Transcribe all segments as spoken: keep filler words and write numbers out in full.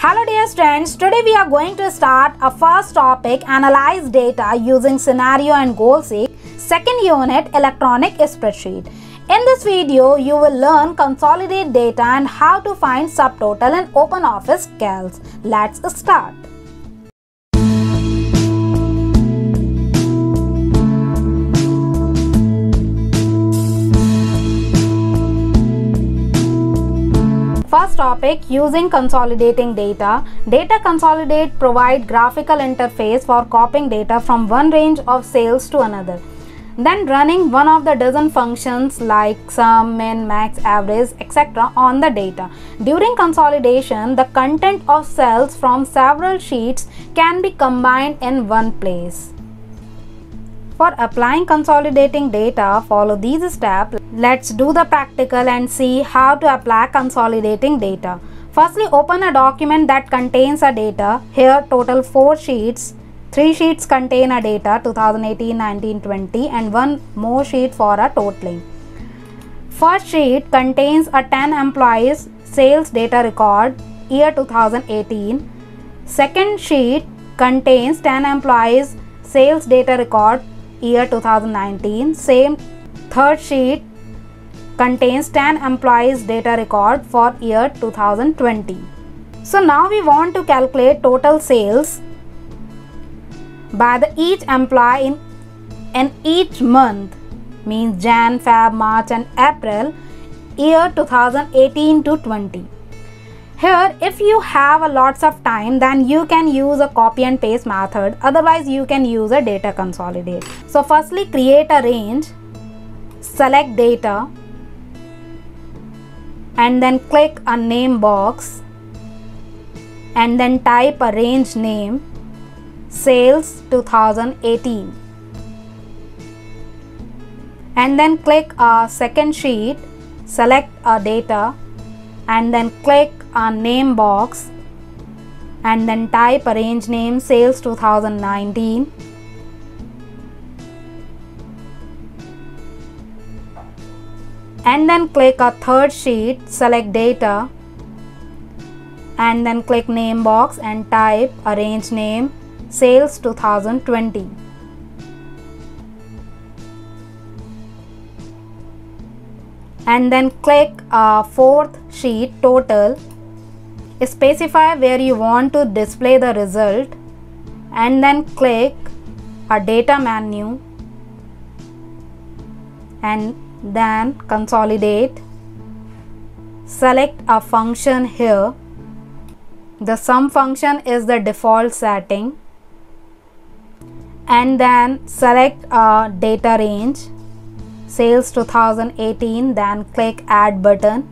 Hello dear students, today we are going to start a first topic, analyze data using scenario and goal seek, second unit, electronic spreadsheet. In this video, you will learn consolidate data and how to find subtotal in Open Office Calc. Let's start. First topic, using consolidating data. Data consolidate provide graphical interface for copying data from one range of sales to another. Then running one of the dozen functions like sum, min, max, average, et cetera on the data. During consolidation, the content of cells from several sheets can be combined in one place. For applying consolidating data, follow these steps. Let's do the practical and see how to apply consolidating data. Firstly, open a document that contains a data. Here, total four sheets. Three sheets contain a data twenty eighteen, nineteen, twenty, and one more sheet for a totaling. First sheet contains a ten employees sales data record year two thousand eighteen. Second sheet contains ten employees sales data record year two thousand nineteen, same. Third sheet contains ten employees data record for year two thousand twenty. So now we want to calculate total sales by the each employee in, in each month, means Jan, Feb, March and April, year two thousand eighteen to twenty. Here, if you have a lots of time, then you can use a copy and paste method. Otherwise, you can use a data consolidate. So firstly, create a range, select data, and then click a name box, and then type a range name, sales two thousand eighteen. And then click a second sheet, select a data, and then click a name box and then type a range name sales two thousand nineteen. And then click a third sheet, select data, and then click name box and type a range name sales two thousand twenty. And then click a fourth sheet, total. Specify where you want to display the result and then click a data menu and then consolidate. Select a function here. The sum function is the default setting. And then select a data range, sales two thousand eighteen, then click add button,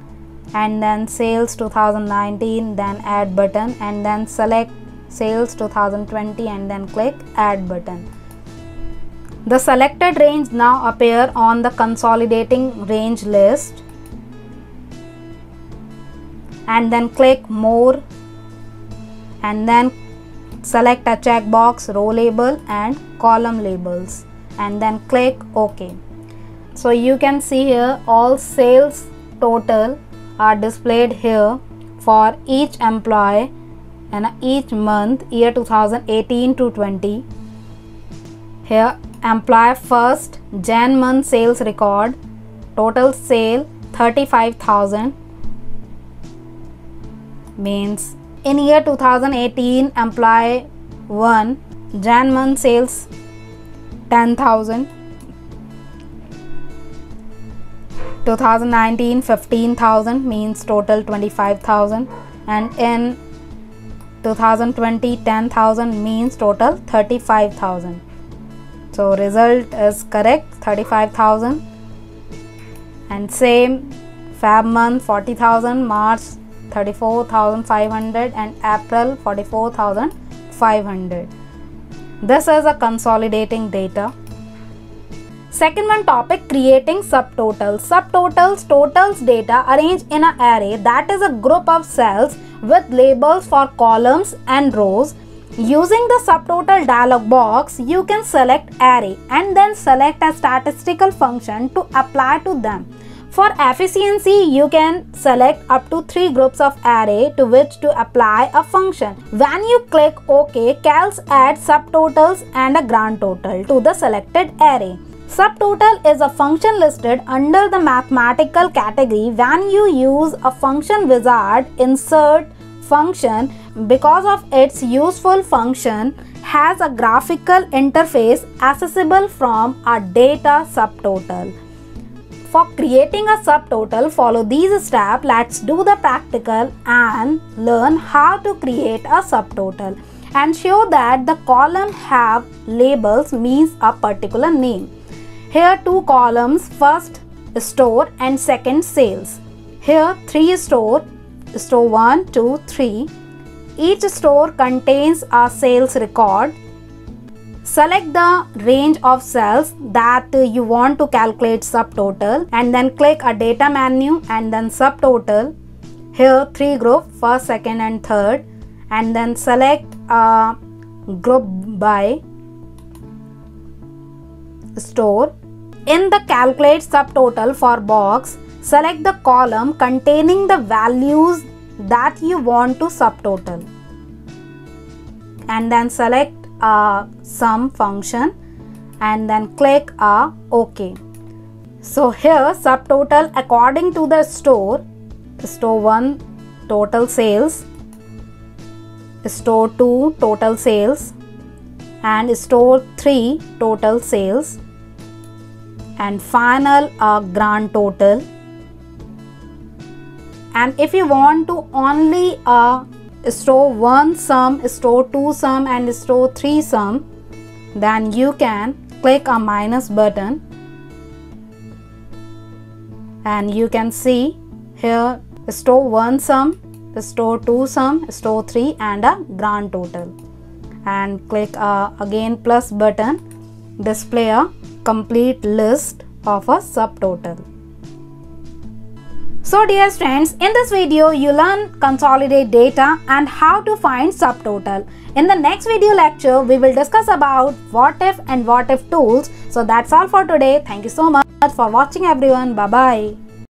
and then sales two thousand nineteen, then add button, and then select sales two thousand twenty and then click add button. The selected range now appear on the consolidating range list, and then click more, and then select a checkbox, row label and column labels, and then click OK. So you can see here all sales total are displayed here for each employee and each month, year two thousand eighteen to twenty. Here employee first Jan month sales record, total sale thirty-five thousand, means in year two thousand eighteen employee one Jan month sales ten thousand, two thousand nineteen fifteen thousand, means total twenty-five thousand, and in two thousand twenty ten thousand, means total thirty-five thousand. So result is correct, thirty-five thousand, and same Feb month forty thousand, March thirty-four thousand five hundred and April forty-four thousand five hundred. This is a consolidating data. Second one topic, creating subtotals. Subtotals, totals data arranged in an array, that is a group of cells with labels for columns and rows. Using the subtotal dialog box, you can select array and then select a statistical function to apply to them. For efficiency, you can select up to three groups of array to which to apply a function. When you click OK, Calc adds subtotals and a grand total to the selected array. Subtotal is a function listed under the mathematical category. When you use a function wizard, insert function because of its useful function has a graphical interface accessible from a data subtotal. For creating a subtotal, follow these steps. Let's do the practical and learn how to create a subtotal. Ensure that the column have labels means a particular name. Here two columns, first store and second sales. Here three store, store one, two, three. Each store contains a sales record. Select the range of cells that you want to calculate subtotal and then click a data menu and then subtotal. Here three group, first, second and third, and then select a group by store. In the calculate subtotal for box, select the column containing the values that you want to subtotal and then select a sum function and then click a OK. So here subtotal according to the store, store one total sales, store two total sales, and store three total sales, and final a grand total. And if you want to only uh, store one sum, store two sum and store three sum, then you can click a minus button and you can see here store one sum, store two sum, store three and a grand total, and click uh, again plus button, display a complete list of a subtotal. So dear friends, in this video you learn consolidate data and how to find subtotal. In the next video lecture, we will discuss about what if and what if tools. So that's all for today. Thank you so much for watching everyone. Bye bye.